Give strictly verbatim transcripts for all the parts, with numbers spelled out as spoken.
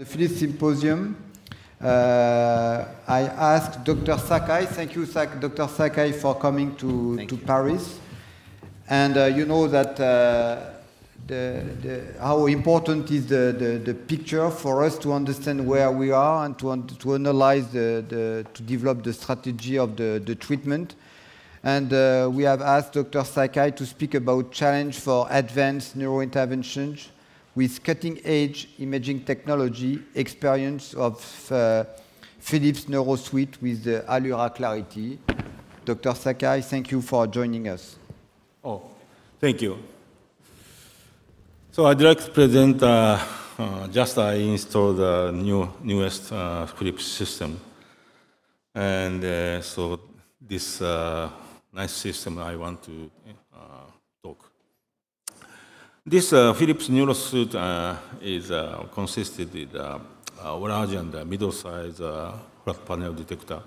The Philips Symposium, uh, I asked Doctor Sakai, thank you Doctor Sakai for coming to, to Paris. And uh, you know that uh, the, the, how important is the, the, the picture for us to understand where we are and to, to analyze, the, the, to develop the strategy of the, the treatment. And uh, we have asked Doctor Sakai to speak about challenge for advanced neurointerventions with cutting-edge imaging technology, experience of uh, Philips NeuroSuite with the Allura Clarity. Doctor Sakai, thank you for joining us. Oh, thank you. So I'd like to present uh, uh, just I installed the new, newest uh, Philips system. And uh, so this uh, nice system I want to uh, talk. This uh, Philips NeuroSuite uh, is uh, consisted with uh, a large and uh, middle-sized uh, flat panel detector,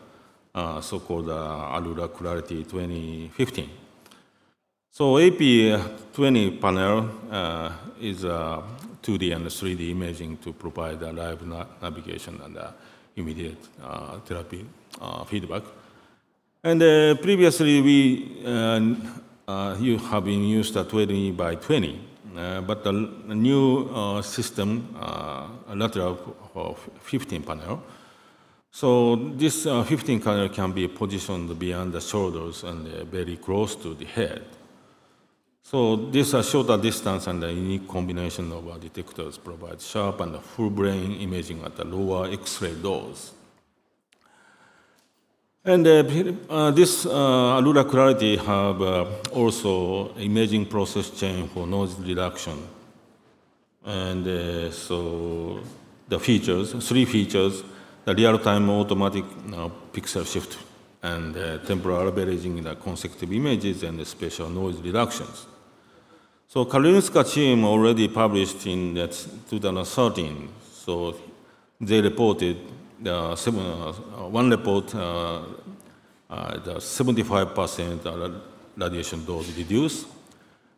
uh, so-called uh, Allura Clarity twenty fifteen. So A P twenty panel uh, is uh, two D and three D imaging to provide uh, live na navigation and uh, immediate uh, therapy uh, feedback. And uh, previously we uh, Uh, you have been used at twenty by twenty, uh, but the new uh, system, uh, a lateral of fifteen panel. So this uh, fifteen panel can be positioned beyond the shoulders and uh, very close to the head. So this uh, shorter distance and the unique combination of our detectors provides sharp and full brain imaging at the lower X-ray dose. And uh, uh, this uh, Allura Clarity have uh, also imaging process chain for noise reduction. And uh, so the features, three features, the real-time automatic uh, pixel shift and uh, temporal averaging in the consecutive images and the spatial noise reductions. So Karolinska team already published in two thousand thirteen, so they reported The seven, uh, one report, uh, uh, the seventy-five percent radiation dose reduced,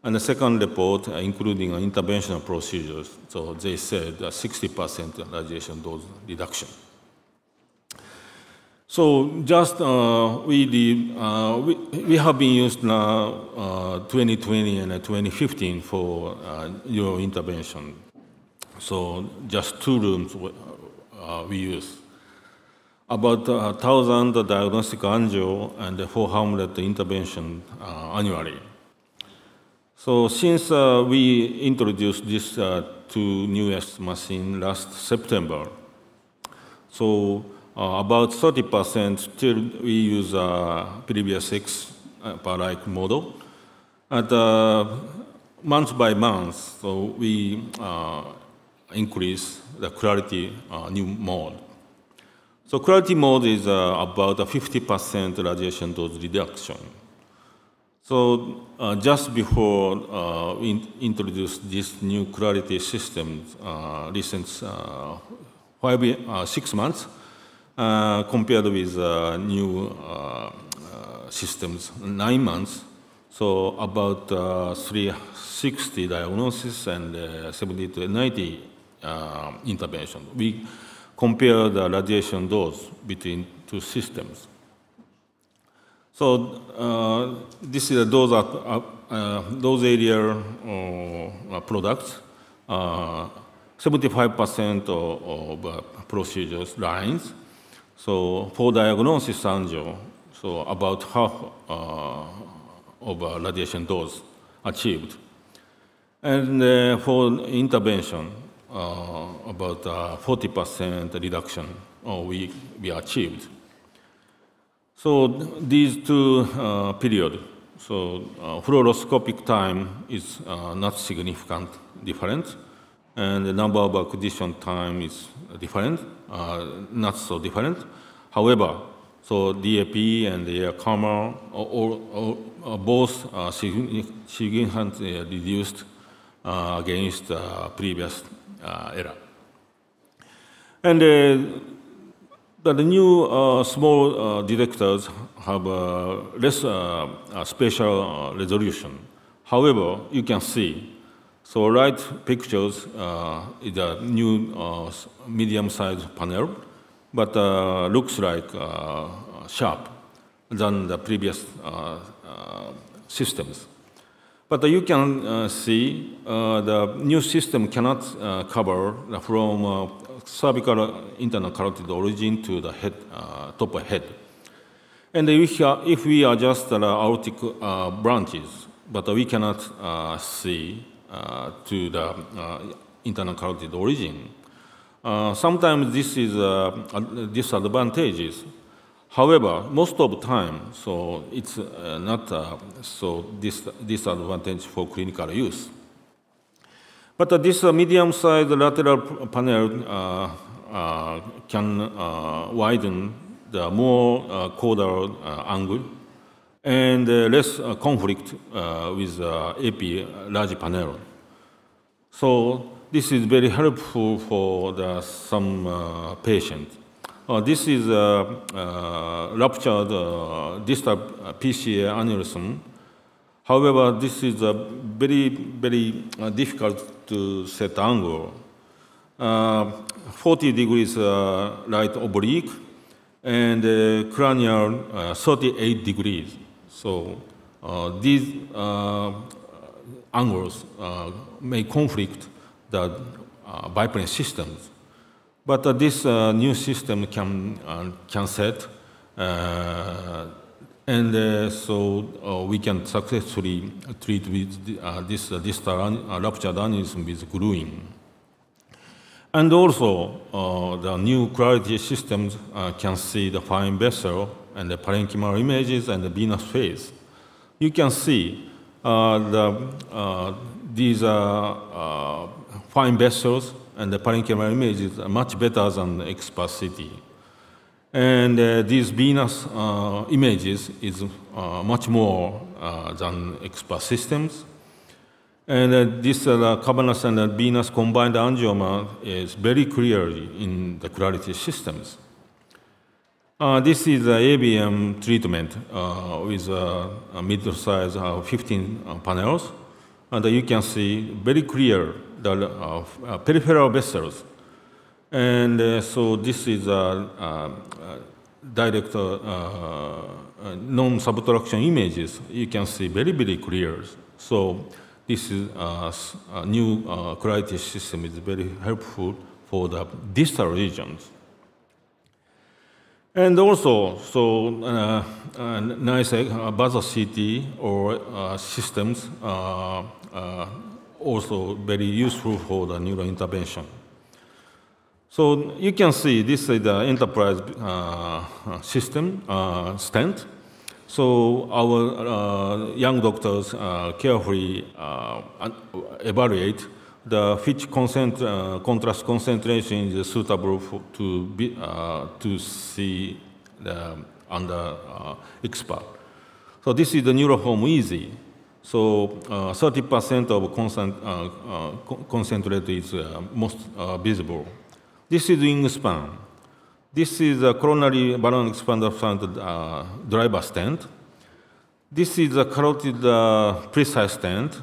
and the second report, uh, including interventional procedures, so they said sixty percent radiation dose reduction. So just uh, we, did, uh, we we have been used now uh, twenty twenty and twenty fifteen for uh, neuro intervention. So just two rooms uh, we use. About uh, one thousand diagnostic angio and four hundred intervention uh, annually. So since uh, we introduced these uh, two newest machines last September, so uh, about thirty percent still we use uh, previous X-like model. At uh, month by month, so we uh, increase the clarity uh, new mode. So clarity mode is uh, about a fifty percent radiation dose reduction. So uh, just before uh, we introduced this new clarity system, uh, recent uh, five, uh, six months, uh, compared with uh, new uh, uh, systems, nine months, so about uh, three hundred sixty diagnosis and uh, seventy to ninety uh, intervention. We compare the radiation dose between two systems. So uh, this is a dose uh, uh, dose area uh, products. seventy-five percent uh, of uh, procedures lines. So for diagnosis angio, so about half uh, of uh, radiation dose achieved, and uh, for intervention. Uh, about uh, forty percent reduction uh, we, we achieved. So these two uh, periods, so uh, fluoroscopic time is uh, not significant different, and the number of acquisition time is different, uh, not so different. However, so D A P and the camera are both uh, significantly reduced uh, against uh, previous Uh, era. And uh, the new uh, small uh, detectors have uh, less uh, uh, spatial uh, resolution. However, you can see So right pictures uh, is a new uh, medium-sized panel, but uh, looks like uh, sharp than the previous uh, uh, systems. But uh, you can uh, see uh, the new system cannot uh, cover from uh, cervical internal carotid origin to the head, uh, top of head. And if, uh, if we adjust the aortic uh, branches, but uh, we cannot uh, see uh, to the uh, internal carotid origin, uh, sometimes this is uh, disadvantages. However, most of the time, so it's uh, not uh, so dis disadvantage for clinical use. But uh, this uh, medium-sized lateral panel uh, uh, can uh, widen the more uh, caudal uh, angle and uh, less uh, conflict uh, with uh, A P large panel. So this is very helpful for the, some uh, patients. Uh, this is a uh, uh, ruptured uh, distal P C A aneurysm. However, this is a very, very uh, difficult to set angle. Uh, forty degrees uh, right oblique and uh, cranial uh, thirty-eight degrees. So uh, these uh, angles uh, may conflict the uh, biplane systems. But uh, this uh, new system can, uh, can set, uh, and uh, so uh, we can successfully treat with uh, this uh, distal uh, ruptured aneurysm with gluing. And also, uh, the new Clarity systems uh, can see the fine vessel and the parenchymal images and the venous phase. You can see uh, the, uh, these are uh, fine vessels, and the parenchymal images are much better than XperCT. And uh, these venous uh, images is uh, much more uh, than Expert systems. And uh, this uh, cavernous and uh, venous combined angioma is very clearly in the Clarity systems. Uh, this is the A B M treatment uh, with uh, a middle-sized uh, fifteen uh, panels. And uh, you can see very clear the uh, peripheral vessels. And uh, so this is a, a, a direct uh, uh, non-subtraction images. You can see very, very clear. So this is a, a new uh, Clarity system is very helpful for the distal regions. And also, so uh, uh, nice uh, Basel C T or uh, systems uh, uh, also very useful for the neural intervention. So you can see this is the Enterprise uh, system uh, stent. So our uh, young doctors uh, carefully uh, evaluate the which concent uh, contrast concentration is suitable for, to be uh, to see the, under uh, X PAC. So this is the Neuroform Easy. So uh, thirty percent of concent uh, uh, concentrate is uh, most uh, visible. This is Wingspan. This is a coronary balloon expander uh, driver stent. This is a carotid uh, precise stent.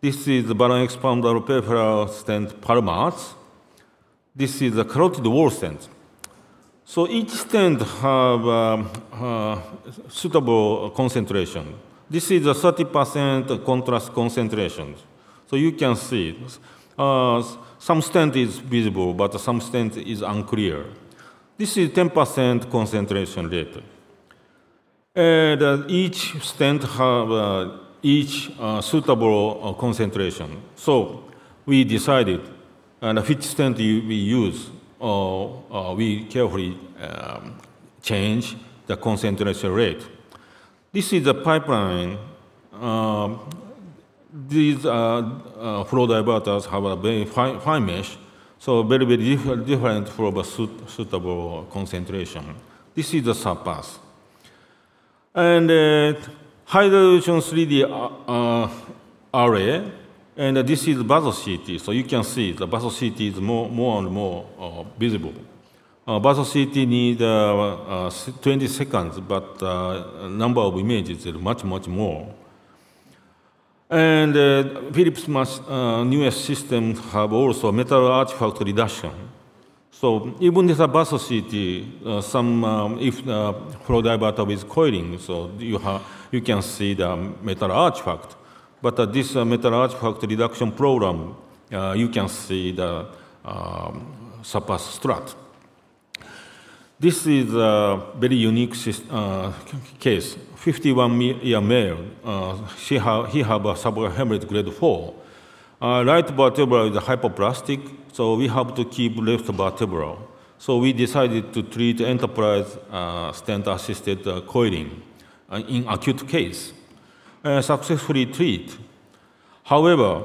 This is the balloon expander peripheral stent palmars. This is the carotid wall stent. So each stent have uh, uh, suitable concentration. This is a thirty percent contrast concentration. So you can see uh, some stent is visible, but some stent is unclear. This is ten percent concentration rate. And uh, each stent have uh, each uh, suitable uh, concentration. So we decided and which stent we use, or uh, we carefully um, change the concentration rate. This is the pipeline. Uh, these uh, uh, flow diverters have a very fine, fine mesh, so very, very diff different from a suit suitable concentration. This is the Surpass. And uh, high resolution three D uh, uh, array, and uh, this is Basel C T. So you can see the Basel C T is more, more and more uh, visible. Uh, Basel C T needs uh, uh, twenty seconds, but the uh, number of images is much, much more. And uh, Philips uh, newest systems have also metal artifact reduction. So even with a Basel C T, uh, some um, if uh, flow diverter is coiling, so you have you can see the metal artifact. But uh, this uh, metal artifact reduction program, uh, you can see the uh, Surpass strut. This is a very unique uh, case. fifty-one year male. Uh, she ha he have a subhemorrhage grade four. Uh, right vertebra is hypoplastic, so we have to keep left vertebra. So we decided to treat Enterprise uh, stent-assisted uh, coiling uh, in acute case, uh, successfully treat. However,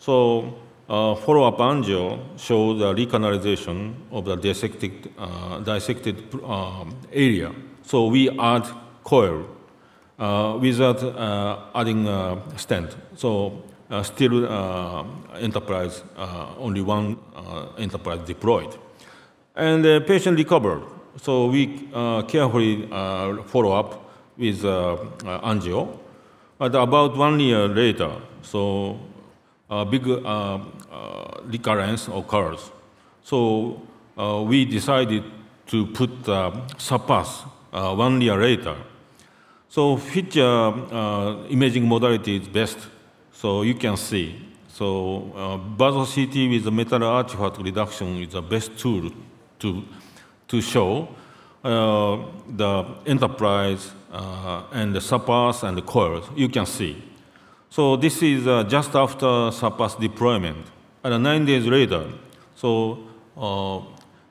so. Uh, follow-up angio shows the recanalization of the dissected, uh, dissected uh, area. So we add coil uh, without uh, adding a stent. So uh, still uh, Enterprise, uh, only one uh, Enterprise deployed. And the patient recovered. So we uh, carefully uh, follow up with uh, angio. But about one year later, so a big uh, uh, recurrence occurs. So uh, we decided to put uh, Surpass uh, one year later. So which uh, uh, imaging modality is best? So you can see. So uh, Basel C T with the metal artifact reduction is the best tool to, to show uh, the Enterprise uh, and the Surpass and the coils. You can see. So this is uh, just after Surpass deployment. And nine days later, so uh,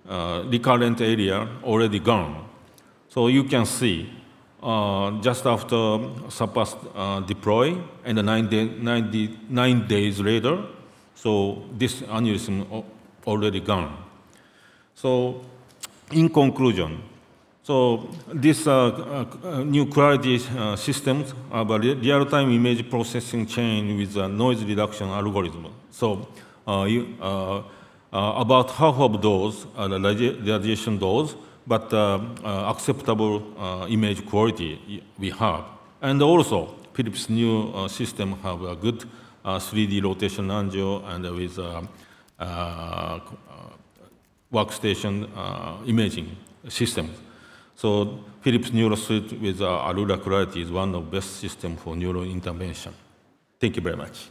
uh, recurrent area already gone. So you can see uh, just after Surpass uh, deploy and nine, day, nine, nine days later, so this aneurysm already gone. So in conclusion, so these uh, uh, new Clarity uh, systems have a real-time image processing chain with a noise reduction algorithm. So uh, you, uh, uh, about half of those are the radiation dose, but uh, uh, acceptable uh, image quality we have. And also, Philips' new uh, system have a good uh, three D rotation angio and with uh, uh, workstation uh, imaging systems. So Philips NeuroSuite with uh, Allura Clarity is one of the best systems for neurointervention. Thank you very much.